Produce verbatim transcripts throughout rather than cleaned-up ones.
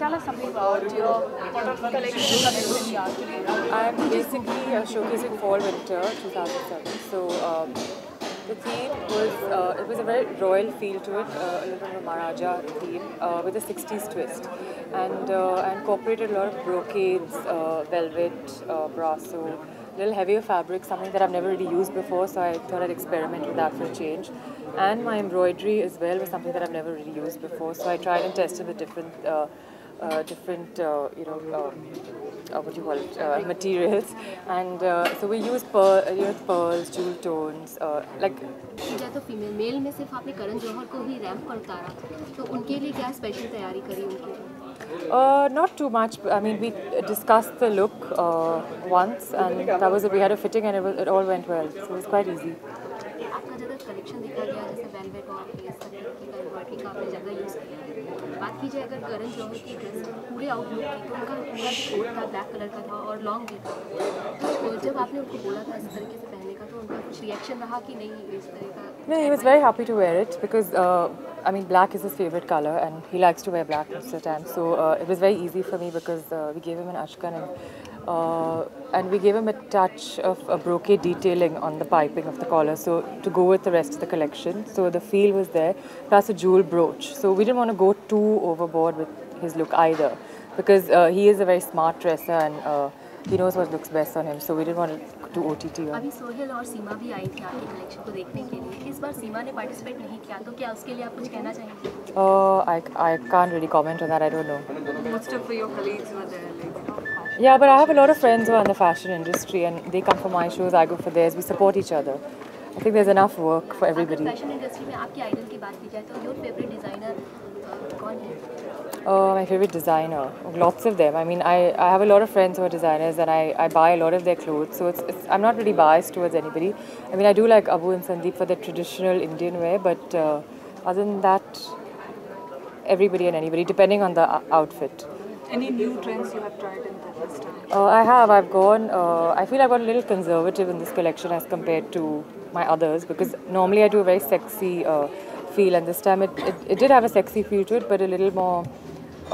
tell us something about your collection that you did last year. I'm basically uh, showcasing fall-winter two thousand seven. So um, the theme was uh, it was a very royal feel to it, uh, a little bit of a Maharaja theme uh, with a sixties twist, and uh, I incorporated a lot of brocades, uh, velvet, uh, brasso. Little heavier fabric, something that I've never really used before, so I thought I'd experiment with that for a change. And my embroidery as well was something that I've never really used before, so I tried and tested with different, uh, uh, different, uh, you know, uh, uh, what do you call it, uh, materials. And uh, so we use pearl, you know, pearls, jewel tones, uh, like. तो female male में सिर्फ आपने करण जौहर को ही ramp पर उतारा, तो उनके लिए क्या स्पेशल तैयारी करी उनकी? Uh, not too much. I mean, we discussed the look uh, once, and that was it. We had a fitting, and it, was, it all went well. So it was quite easy. आपका ज़्यादा collection दिखा गया जैसे velvet और ये सब की body का आपने ज़्यादा यूज़ किया। बात कीजिए अगर करण जौहर की ड्रेस पूरे आउटलुक की, तो उनका पूरा कोट का ब्लैक कलर का था और लॉन्ग भी था। तो जब आपने उनको बोला था इस तरीके से पहनने का, तो उनका कुछ रिएक्शन रहा कि नहीं इस तरह का? No, he was very happy to wear it because. Uh, I mean, black is his favorite color, and he likes to wear black most of the time. So uh, it was very easy for me because uh, we gave him an ashkan, and, uh, and we gave him a touch of a brocade detailing on the piping of the collar, so to go with the rest of the collection. So the feel was there, plus a jewel brooch. So we didn't want to go too overboard with his look either, because uh, he is a very smart dresser and. Uh, He knows what looks best on him, so we didn't want to do O T T. अभी सोहेल और सीमा भी आई थी आपके collection को देखने के लिए. इस बार सीमा ने पार्टिसिपेट नहीं किया, तो क्या उसके लिए आप कुछ कहना चाहेंगे? Oh, I I can't really comment on that. I don't know. Most of your colleagues were there, like. Yeah, but I have a lot of friends who are in the fashion industry, and they come for my shows. I go for theirs. We support each other. I think there's enough work for everybody. Fashion industry में आपकी idol की बात की जाए तो your favorite designer कौन है? Oh, my favorite designer. Lots of them. I mean, I, I have a lot of friends who are designers, and I, I buy a lot of their clothes. So it's, it's I'm not really biased towards anybody. I mean, I do like Abu and Sandeep for their traditional Indian wear, but uh, other than that, everybody and anybody, depending on the outfit. Any new trends you have tried in the first time? Uh, I have. I've gone. Uh, I feel I got a little conservative in this collection as compared to my others, because normally I do a very sexy uh, feel, and this time it, it it did have a sexy feel to it, but a little more.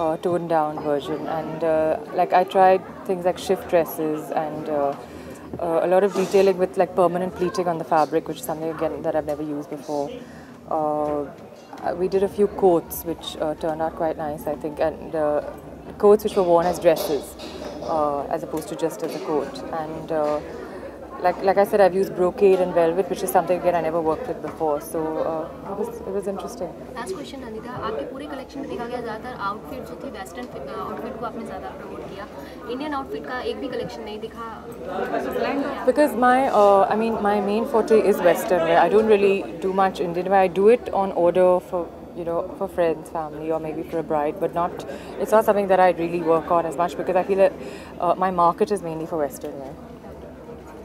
Uh, toned down version, and uh, like I tried things like shift dresses and uh, uh, a lot of detailing with like permanent pleating on the fabric, which is something again that I've never used before. Uh, we did a few coats which uh, turned out quite nice, I think, and uh, coats which were worn as dresses uh, as opposed to just as a coat. And uh, like like I said, I've used brocade and velvet, which is something again I never worked with before, so uh, it was it was interesting. Last question, Anita, आपके पूरे collection में देखा गया ज़्यादातर outfit जो थे western outfit को आपने ज़्यादा promote किया, Indian outfit का एक भी collection नहीं दिखा. Because my uh, I mean my main forte is western wear. I don't really do much Indian wear. I do it on order for. You know, for friends, family, or maybe for a bride, but not. It's not something that I really work on as much because I feel that uh, my market is mainly for western wear.